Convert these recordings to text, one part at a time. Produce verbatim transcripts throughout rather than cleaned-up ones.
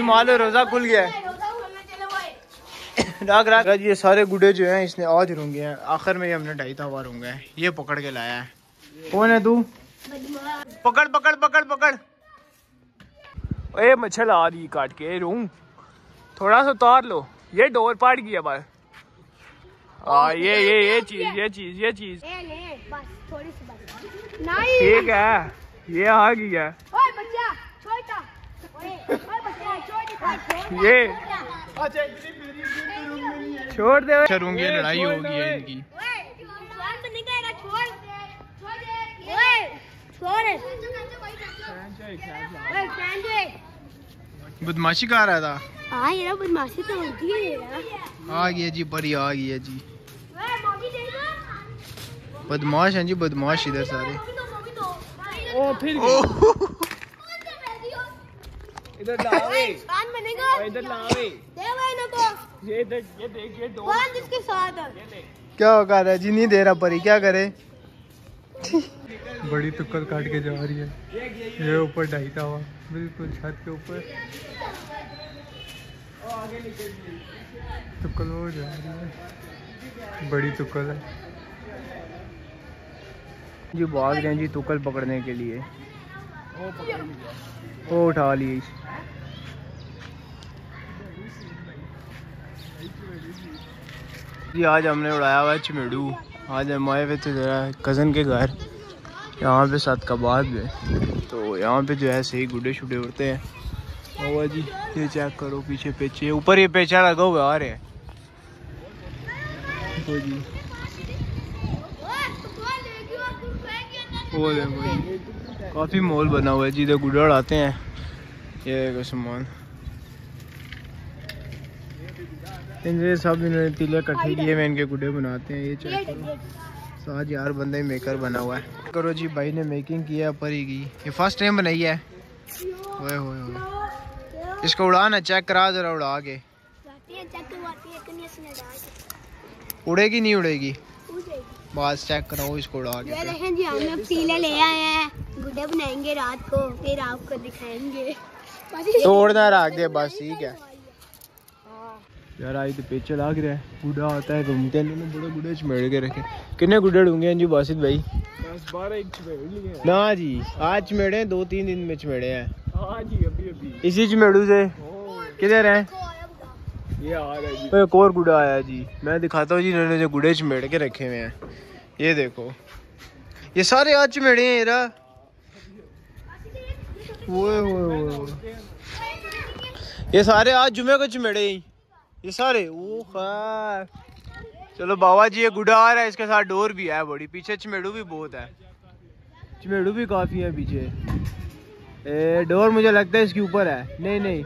मालो रोजा खुल गया है। राग राग ये सारे गुडे जो हैं इसने आज रूंगे हैं, आखिर में ये हमने ढाई था हुआ रूंगे हैं। ये पकड़ के लाया है। कौन है तू? पकड़ पकड़ पकड़ पकड़। ए मच्छर आ रही काट के रूंग, थोड़ा सा उतार लो। ये डोर पाट गया बार। आ ये ये ये चीज ये चीज ये चीज ठीक है, ये आ गया ये छोड़ दे। चरूंगी लड़ाई होगी इनकी। बदमाशी कर रहा था। हाँ ये बदमाशी तो होती है। आ गया जी बड़ी, आ गया जी बदमाश है जी बदमाश इधर सारे। ओ फिर इधर लावे, इधर लावे, दे भाई ना को। ये इधर ये देख ये दो कौन जिसके साथ है, क्या होगा रहा जी नहीं दे रहा परी, क्या करे। बड़ी टुक्कर काट के जा रही है। ये ऊपर ढाईता हुआ बिल्कुल छत के ऊपर टुक्कर हो जा रही है, बड़ी टुक्कर है जी। भाग रहे हैं जी टुक्कर पकड़ने के लिए। वो उठा लिए जी। आज हमने उड़ाया हुआ चिमड़ू। आज हम आए हुए थे जरा कज़न के घर, यहाँ पे साथ कबाब में। तो यहाँ पे जो है सही गुडे शुडे उड़ते हैं। और जी ये चेक करो, पीछे पेचे ऊपर ये पेचा लगा हुआ आ रहे हैं। तो जी वो देखो काफ़ी मॉल बना हुआ है जी, इधर गुडे उड़ाते हैं। ये सामान इनसे सब इन्होंने तीले इकट्ठे किए में इनके गुडे बनाते हैं। ये चेक करो, सात यार बंदे मेकर बना हुआ है। करो जी भाई ने मेकिंग किया परी की, ये फर्स्ट टाइम बनाई है। ओए होए होए इसको उड़ाना, चेक करा जरा उड़ा के, उड़ेगी नहीं उड़ेगी बस चेक कराओ इसको उड़ा के। ये देखें जी हम लोग तीले ले आए हैं, गुडे बनाएंगे रात को, फिर आपको दिखाएंगे। तोड़ना रख दे बस, ठीक है यार। आई तो पेचे लाग रहा है, गुड़ा आता है घूमते हैं। इन्होंने बड़े गुडे चमेड़ के रखे। कितने गुडे ढूंगे हैं जी बासित भाई? दस बारह एक चमेड़ लिए ना जी। आज चमेड़े हैं, दो तीन दिन में चमेड़े हैं। हाँ जी अभी अभी इसी चमेड़ू से। किधर है ये? आ रहा है जी एक और गुड़ा आया जी। मैं दिखाता हूँ जी इन्होंने जो गुडे चमेड़ के रखे हुए हैं। ये देखो ये सारे आज चमेड़े हैं यारा। ये सारे आज जुमे को चमेड़े ही ये सारे। ओ खैर चलो बाबा जी। ये गुड़ा आ रहा है, इसके साथ डोर भी है बड़ी। पीछे चमेड़ू भी बहुत है, चमेड़ू भी काफी है पीछे। ए डोर मुझे लगता है इसके ऊपर है। नहीं नहीं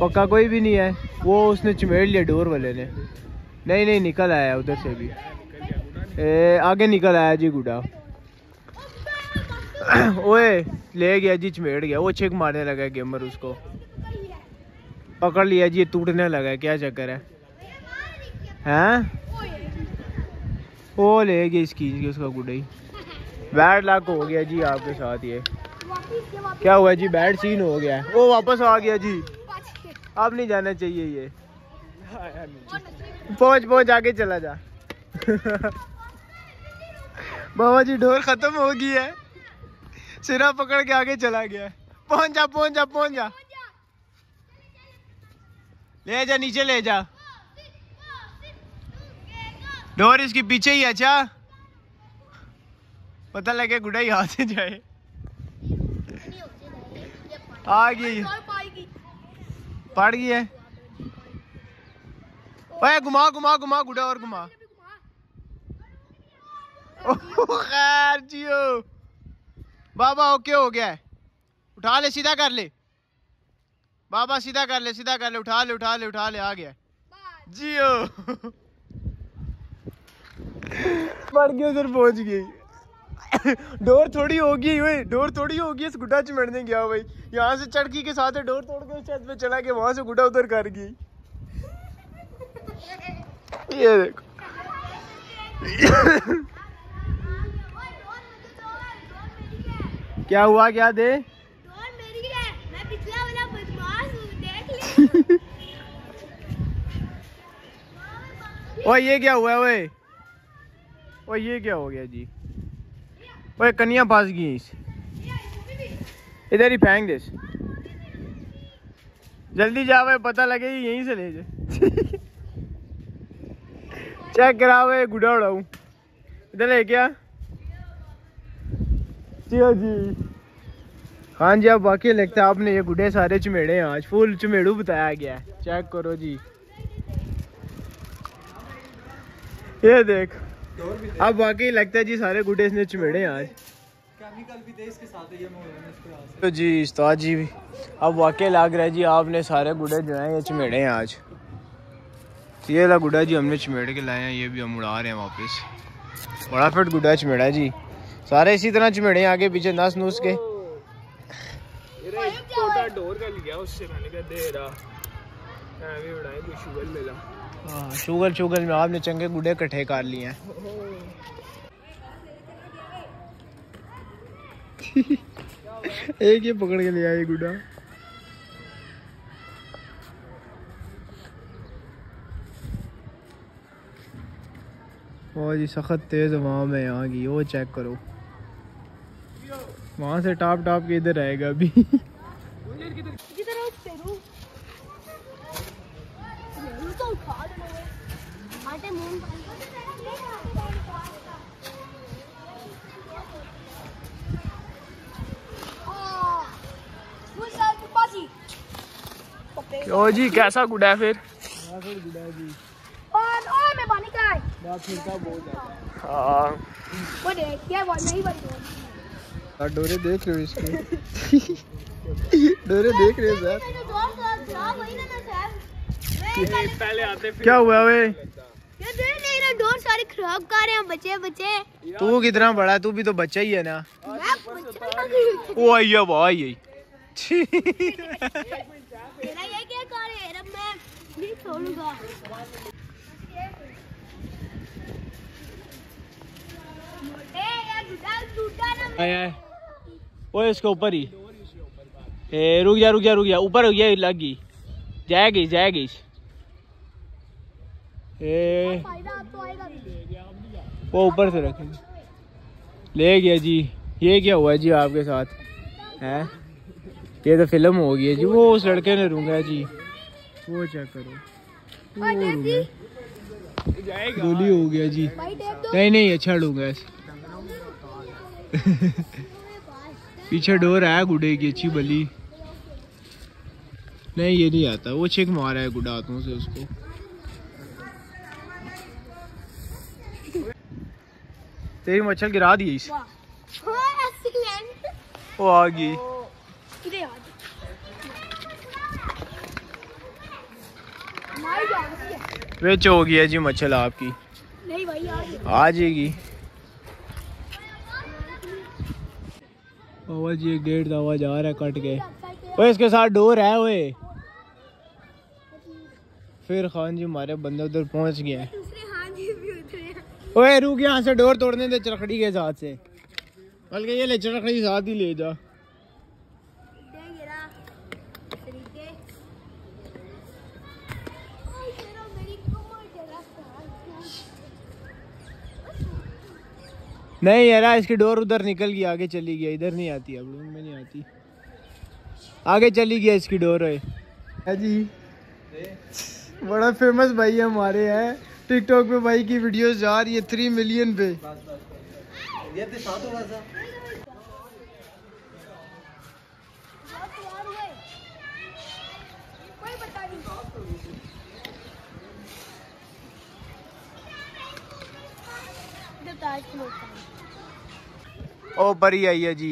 पक्का कोई भी नहीं है, वो उसने चमेड़ लिया डोर वाले ने। नहीं नहीं निकल आया उधर से भी। ए आगे निकल आया जी गुड़ा। ओए ले गया जी, चमेड़ गया। वो छेक मारने लगा गेमर, उसको पकड़ लिया जी। टूटने लगा है, क्या चक्कर है हैं? वो ले गया इसकी, उसका गुडई। बैड लक हो गया जी आपके साथ। ये क्या हुआ जी? बैड सीन हो गया। वो वापस आ गया जी, आप नहीं जाना चाहिए। ये पहुंच पहुंच आगे चला जा। बाबा जी ढोर खत्म हो गई है, सिरा पकड़ के आगे चला गया। पहुंच जा पहुंच जा पहुंच जा, ले जा नीचे ले जा। डोर इसके पीछे ही। अच्छा पता लगे गुड़ा ही हाथ से जाए। आ गई पड़ गई है। ओए घुमा घुमा घुमा गुड़ा और घुमा। खैर जियो बाबा, ओके हो गया। उठा ले, सीधा कर ले बाबा, सीधा कर ले सीधा कर ले। उठा ले उठा ले उठा ले। आ गया जियो। बढ़ गया उधर पहुंच गई। डोर थोड़ी होगी भाई, डोर थोड़ी होगी। इस गुड्डा चिमड़ने गया भाई, यहाँ से चढ़की के साथ डोर तोड़ के छत पे चला गया, वहां से गुड्डा उधर कर गई। ये देखो। क्या हुआ? क्या दे? ओए ये क्या हुआ है ओए ओए ये क्या हो गया जी। ओए कन्या फंस गई, इधर ही फेंक दे, जल्दी जाओ, पता लगे यहीं से ले जाए। चेक कराओ गुड़ा उड़ाऊ, इधर ले क्या जी। हाँ जी, आप वाकई लगता है आपने ये गुड्डे सारे चमेड़े हैं, आज फुल चमेड़ू बताया गया है। चेक करो जी, ये देख, आप वाकई लगता है जी सारे गुड्डे इसने चमेड़े हैं आज। केमिकल भी थे इसके साथ ये में। तो जी उस्ताद जी भी अब वाकई लग रहा है जी आपने सारे गुड्डे जो हैं ये चमेड़े हैं आज। ये ला गुड्डा जी हमने चमेड़ के लाए हैं, ये भी हम उड़ा रहे हैं वापस। बड़ा फिट गुड्डा चमेड़ा जी, सारे इसी तरह चमेड़े आगे पीछे नस नुस के। छोटा डोर का लिया उससे मैंने कहा दे रहा अभी उड़ाए, कोई शुगर मिला। हाँ शुगर शुगर में आपने चंगे गुड्डे इकट्ठे कर लिए हैं। एक ही पकड़ के लिया ये गुड्डा। ओ जी सख्त तेज हवा है यहाँ की, वो चेक करो, वहाँ से टाप टाप के इधर आएगा अभी। ओ जी कैसा गुड्डा है फिर जी। और ओ मैं पानी का है वो देख, क्या वो नहीं बन डोरे देख रहे हो इसके। डोरे देख रहे हो सर, पहले आते क्या हुआ वे नहीं रहा, डोर सारे खराब कर रहे हैं बच्चे बच्चे। तू कितना बड़ा, तू भी तो बच्चा ही है ना। ओ आइया वाह यही वो इसके ऊपर ही ए, रुक जा रुक जा रुक जा, ऊपर हो गया, लग गई, जाएगी जाएगी ए, वो ऊपर से रखेंगे, ले गया जी। ये क्या हुआ जी आपके साथ है, ये तो फिल्म हो गई है जी। वो उस लड़के ने रूंगा जी, वो चेक करो, गोली हो गया जी। नहीं नहीं अच्छा लूंगा ऐसे। पीछे डोर आया गुडे की, अच्छी बली नहीं ये नहीं आता, वो छेक मारा है गुडा हाथों से उसको। तेरी मच्छर गिरा दी इस। वो आ गई बेच हो गया जी मच्छल आपकी। नहीं भाई आ जाएगी। आवाज ये गेट का आवाज आ रहा है, कट गए। ओए इसके साथ डोर है ओए। फिर खान जी हमारे बंदा उधर पहुंच गया है। ओए रुक, यहाँ से डोर तोड़ने दे चरखड़ी के साथ से, बल्कि ये ले चरखड़ी साथ ही ले जा। नहीं यार इसकी डोर उधर निकल गई, आगे चली गई, इधर नहीं आती, अब रूम में नहीं आती, आगे चली गई इसकी डोर है जी। बड़ा फेमस भाई हमारे हैं टिकटॉक पे, भाई की वीडियोस जा रही है थ्री मिलियन पे। ओ परी आई है जी,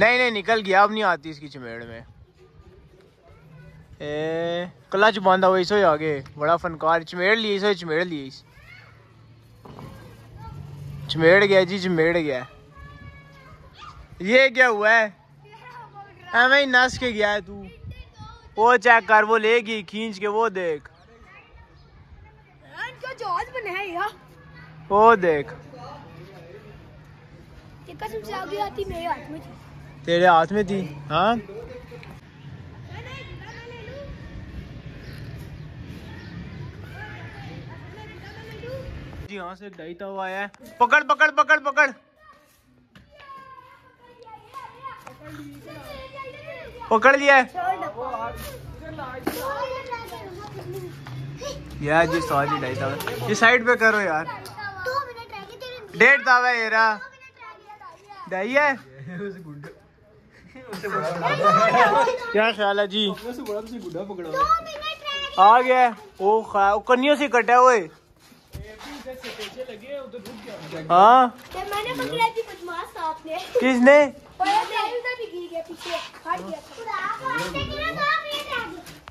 नहीं नहीं निकल गया, अब नहीं आती इसकी चमेड़ में। ए क्लच बांधा हुआ इसो आगे, बड़ा फनकार, चमेड़ लिए इसो, चमेड़ लिए, चमेड़ गया जी, चमेड़ गया। ये क्या हुआ है, एवं ही नस के गया है तू। वो चेक कर, वो लेगी खींच के, वो देख वो देख आती मेरे हाथ में, तेरे हाथ में थी। हाँ जी यहाँ से डाइटा हुआ आया है। पकड़ पकड़ पकड़ पकड़ पकड़ लिया यार जी, सॉरी ढाई था, ये साइड पे करो यार। डेढ़ था भाई येरा ढाई है क्या ख्याल है जी? आ गया वो खा कन्या से कटा हुआ है। हाँ किसने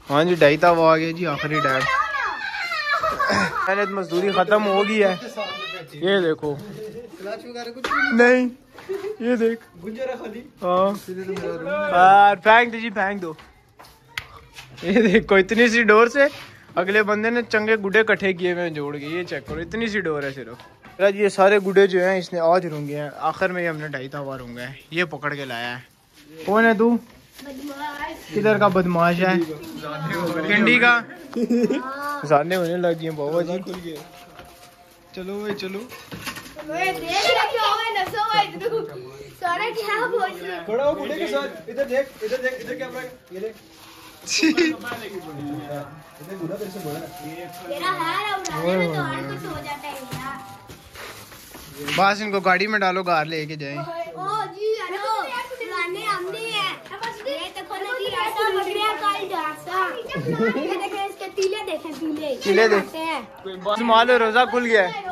हाँ जी डाइट वो आ गया जी आखिरी डाइट। मेहनत मजदूरी खत्म हो गई है। ये देखो नहीं ये देख हाँ फेंक दो जी फेंक दो। ये देखो इतनी सी डोर से अगले बंदे ने चंगे गुडे इकट्ठे किए हुए जोड़ के, ये चेक करो इतनी सी डोर है सिर्फ। ये सारे गुडे जो हैं इसने आज रूंगे हैं, आखिर में ये हमने ढाई था रूंगा है। ये पकड़ के लाया है। कौन है तू? किधर का बदमाश है? किंडी का जाने होने लग गए बाबा जी खुल गए। चलो भाई चलो थोड़ा गुडे के साथ इधर देख इधर देख इधर कैमरा ये देख बस इनको गाड़ी में डालो घर लेके जाए। मालो रोजा खुल गया है।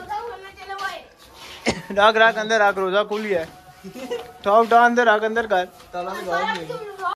राग राग अंदर राग रोजा खुल गया है। अंदर राग अंदर कर